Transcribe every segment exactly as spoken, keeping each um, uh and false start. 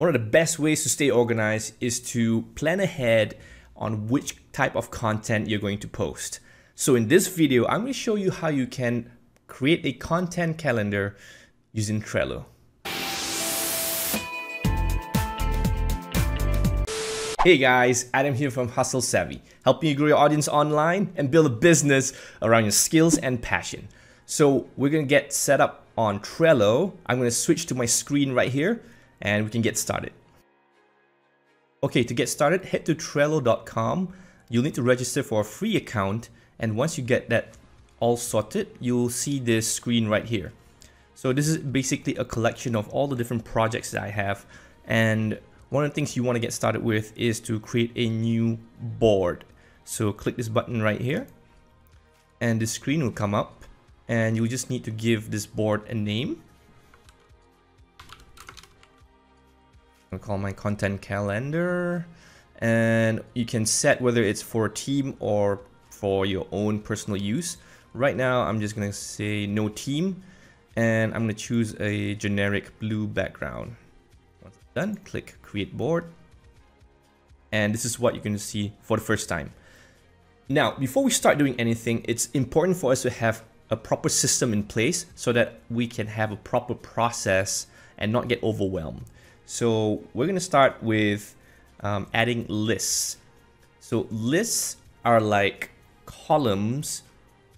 One of the best ways to stay organized is to plan ahead on which type of content you're going to post. So in this video, I'm going to show you how you can create a content calendar using Trello. Hey guys, Adam here from Hustle Savvy, helping you grow your audience online and build a business around your skills and passion. So we're going to get set up on Trello. I'm going to switch to my screen right here and we can get started. Okay, to get started, head to Trello dot com. You'll need to register for a free account, and once you get that all sorted, you'll see this screen right here. So this is basically a collection of all the different projects that I have, and one of the things you want to get started with is to create a new board. So click this button right here and this screen will come up, and you just need to give this board a name. I'll call my content calendar, and you can set whether it's for a team or for your own personal use. Right now, I'm just going to say no team, and I'm going to choose a generic blue background. Once it's done, click create board. And this is what you're going to see for the first time. Now, before we start doing anything, it's important for us to have a proper system in place so that we can have a proper process and not get overwhelmed. So we're going to start with um, adding lists. So lists are like columns,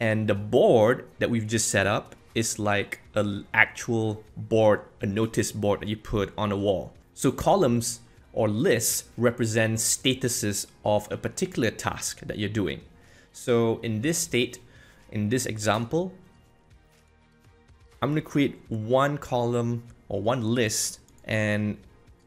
and the board that we've just set up is like an actual board, a notice board that you put on a wall. So columns or lists represent statuses of a particular task that you're doing. So in this state, in this example, I'm going to create one column or one list, and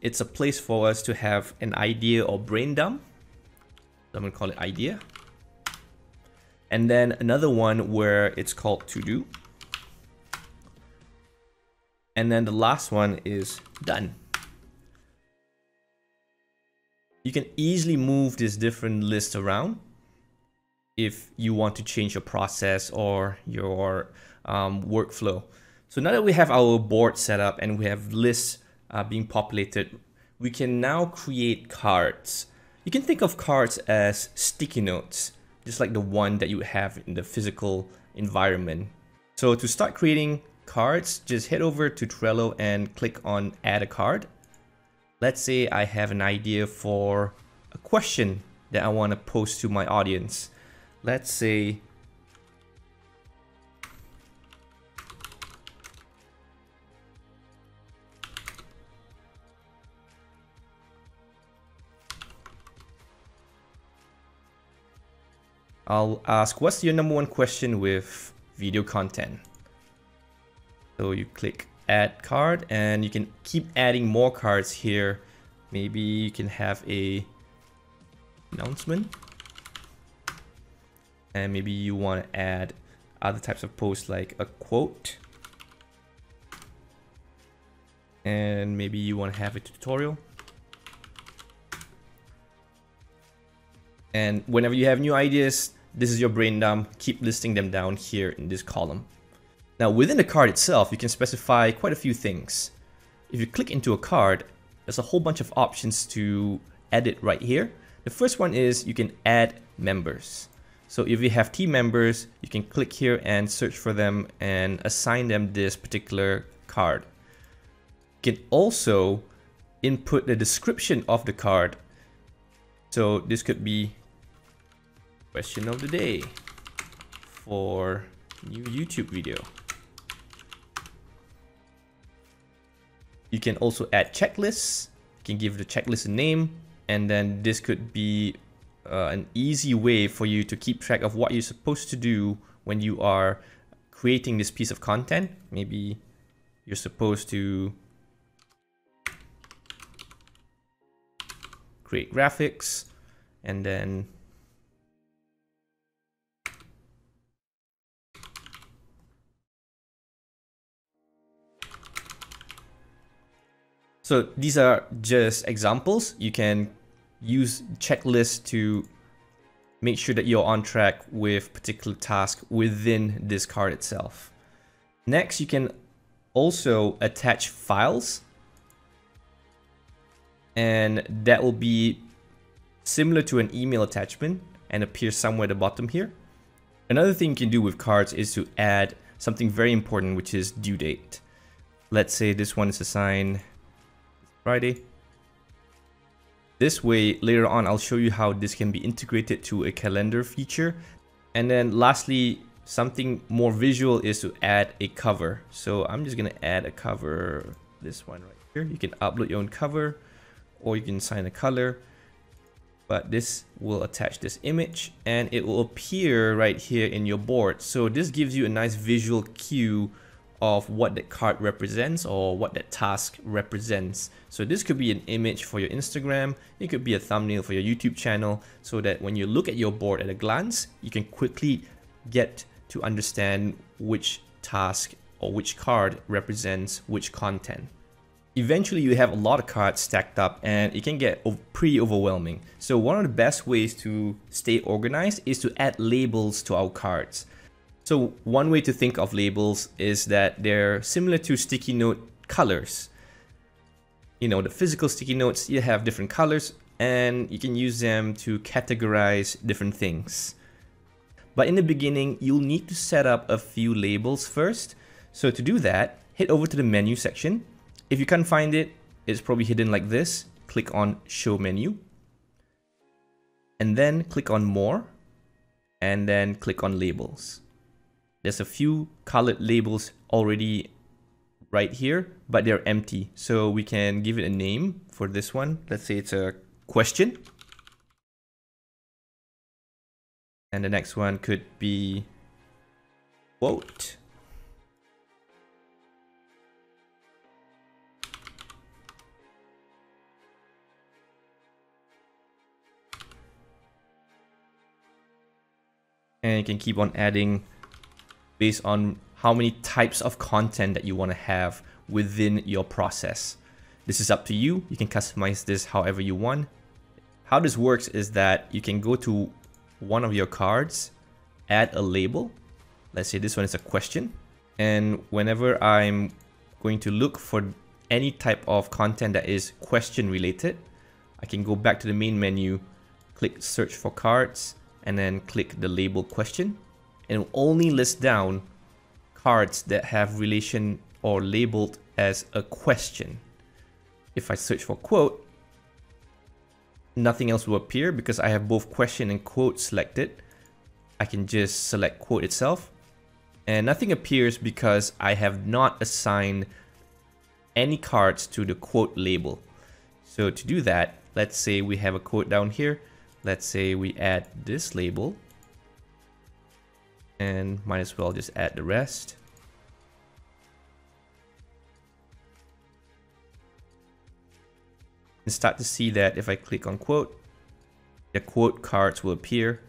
it's a place for us to have an idea or brain dump. So I'm going to call it idea. And then another one where it's called to do. And then the last one is done. You can easily move this different list around if you want to change your process or your um, workflow. So now that we have our board set up and we have lists uh, being populated, we can now create cards. You can think of cards as sticky notes, just like the one that you have in the physical environment. So to start creating cards, just head over to Trello and click on add a card. Let's say I have an idea for a question that I want to post to my audience. Let's say, I'll ask, what's your number one question with video content? So you click add card, and you can keep adding more cards here. Maybe you can have a announcement, and maybe you want to add other types of posts like a quote, and maybe you want to have a tutorial. And whenever you have new ideas, this is your brain dump. Keep listing them down here in this column. Now within the card itself, you can specify quite a few things. If you click into a card, there's a whole bunch of options to edit right here. The first one is you can add members. So if you have team members, you can click here and search for them and assign them this particular card. You can also input the description of the card. So this could be question of the day for new YouTube video. You can also add checklists. You can give the checklist a name, and then this could be uh, an easy way for you to keep track of what you're supposed to do when you are creating this piece of content. Maybe you're supposed to create graphics, and then so these are just examples. You can use checklists to make sure that you're on track with particular task within this card itself. Next, you can also attach files. and that will be similar to an email attachment and appear somewhere at the bottom here. Another thing you can do with cards is to add something very important, which is due date. Let's say this one is assigned Friday. This way, later on, I'll show you how this can be integrated to a calendar feature. And then lastly, something more visual is to add a cover. So I'm just gonna add a cover, this one right here. You can upload your own cover or you can assign a color, but this will attach this image and it will appear right here in your board. So this gives you a nice visual cue of what that card represents or what that task represents. So this could be an image for your Instagram, it could be a thumbnail for your YouTube channel, so that when you look at your board at a glance, you can quickly get to understand which task or which card represents which content. Eventually you have a lot of cards stacked up and it can get pretty overwhelming. So one of the best ways to stay organized is to add labels to our cards. So one way to think of labels is that they're similar to sticky note colors. You know, the physical sticky notes, you have different colors and you can use them to categorize different things. But in the beginning, you'll need to set up a few labels first. So to do that, head over to the menu section. If you can't find it, it's probably hidden like this. Click on Show Menu and then click on More and then click on Labels. There's a few colored labels already right here, but they're empty. So we can give it a name for this one. Let's say it's a question. And the next one could be quote. And you can keep on adding based on how many types of content that you want to have within your process. This is up to you. You can customize this however you want. How this works is that you can go to one of your cards, add a label. Let's say this one is a question. And whenever I'm going to look for any type of content that is question related, I can go back to the main menu, click search for cards, and then click the label question. And it will only list down cards that have relation or labeled as a question. If I search for quote, nothing else will appear because I have both question and quote selected. I can just select quote itself and nothing appears because I have not assigned any cards to the quote label. So to do that, let's say we have a quote down here. Let's say we add this label. And might as well just add the rest. And start to see that if I click on quote, the quote cards will appear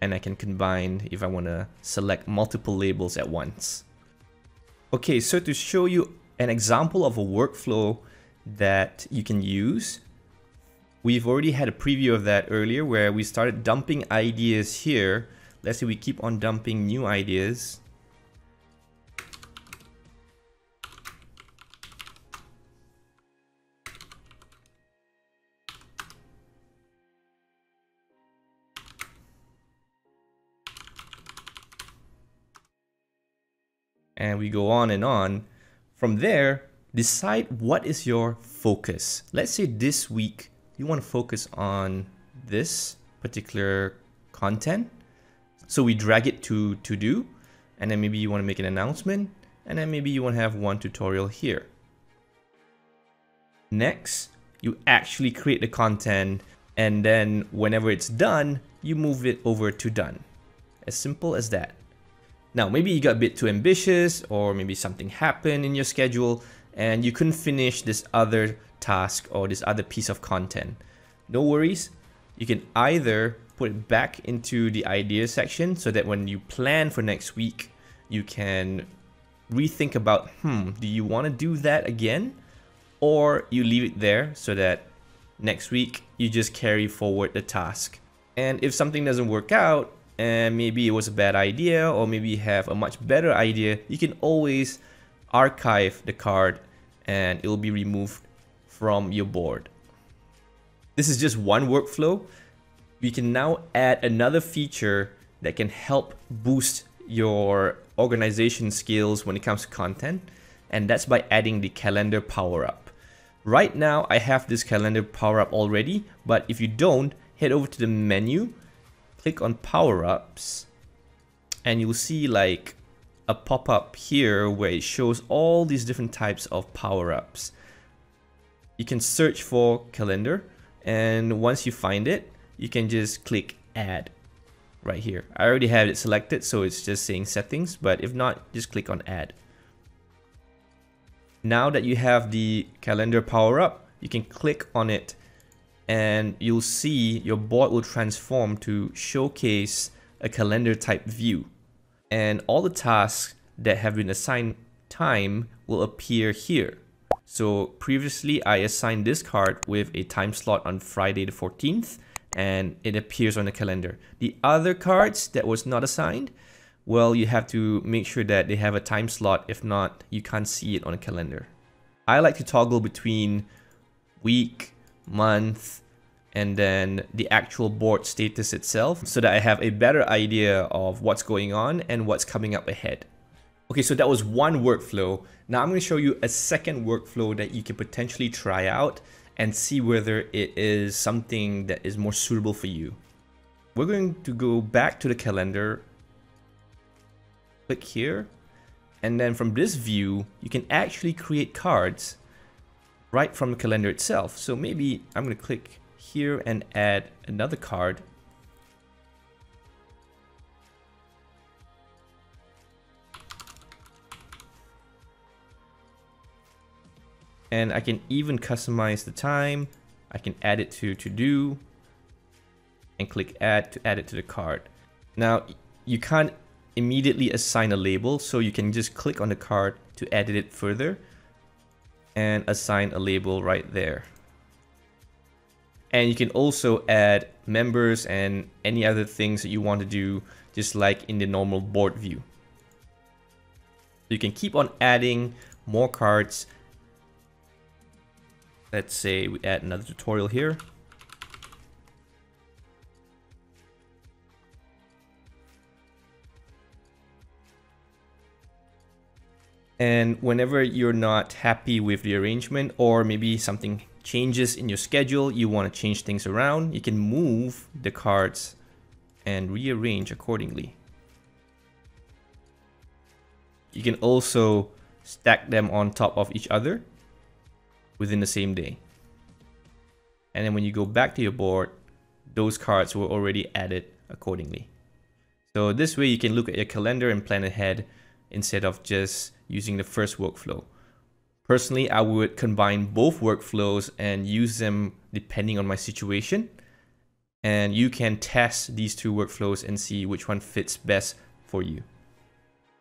and I can combine if I want to select multiple labels at once. Okay, so to show you an example of a workflow that you can use, we've already had a preview of that earlier where we started dumping ideas here. Let's say we keep on dumping new ideas. And we go on and on. From there, decide what is your focus. Let's say this week, you want to focus on this particular content. So we drag it to to do, and then maybe you want to make an announcement, and then maybe you want to have one tutorial here. Next, you actually create the content, and then whenever it's done, you move it over to done. As simple as that. Now, maybe you got a bit too ambitious, or maybe something happened in your schedule, and you couldn't finish this other task or this other piece of content. No worries, you can either put it back into the idea section so that when you plan for next week, you can rethink about, hmm, do you want to do that again? Or you leave it there so that next week you just carry forward the task. And if something doesn't work out and maybe it was a bad idea or maybe you have a much better idea, you can always archive the card and it will be removed from your board. this is just one workflow. We can now add another feature that can help boost your organization skills when it comes to content, and that's by adding the calendar power up. Right now, I have this calendar power up already, but if you don't, head over to the menu, click on power ups, and you'll see like a pop-up here where it shows all these different types of power ups. You can search for calendar, and once you find it, you can just click add right here. I already have it selected, so it's just saying settings, but if not, just click on add. Now that you have the calendar power up, you can click on it and you'll see your board will transform to showcase a calendar type view. And all the tasks that have been assigned time will appear here. So previously I assigned this card with a time slot on Friday the fourteenth, and it appears on the calendar. The other cards that was not assigned, well, you have to make sure that they have a time slot. If not, you can't see it on a calendar. I like to toggle between week, month, and then the actual board status itself so that I have a better idea of what's going on and what's coming up ahead. Okay, so that was one workflow. Now I'm going to show you a second workflow that you can potentially try out and see whether it is something that is more suitable for you. We're going to go back to the calendar, click here, and then from this view, you can actually create cards right from the calendar itself. So maybe I'm going to click here and add another card. And I can even customize the time. I can add it to to-do and click add to add it to the card. Now, you can't immediately assign a label, so you can just click on the card to edit it further and assign a label right there. And you can also add members and any other things that you want to do, just like in the normal board view. You can keep on adding more cards. Let's say we add another tutorial here. And whenever you're not happy with the arrangement, or maybe something changes in your schedule, you want to change things around, you can move the cards and rearrange accordingly. You can also stack them on top of each other within the same day. And then when you go back to your board, those cards were already added accordingly. So this way you can look at your calendar and plan ahead instead of just using the first workflow. Personally, I would combine both workflows and use them depending on my situation. And you can test these two workflows and see which one fits best for you.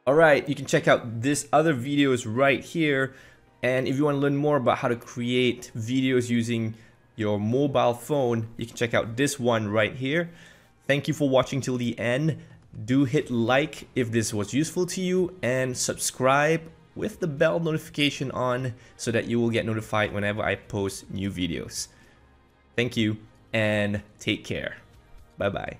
All right, you can check out this other videos right here. And if you want to learn more about how to create videos using your mobile phone, you can check out this one right here. Thank you for watching till the end. Do hit like if this was useful to you, and subscribe with the bell notification on so that you will get notified whenever I post new videos. Thank you and take care. Bye-bye.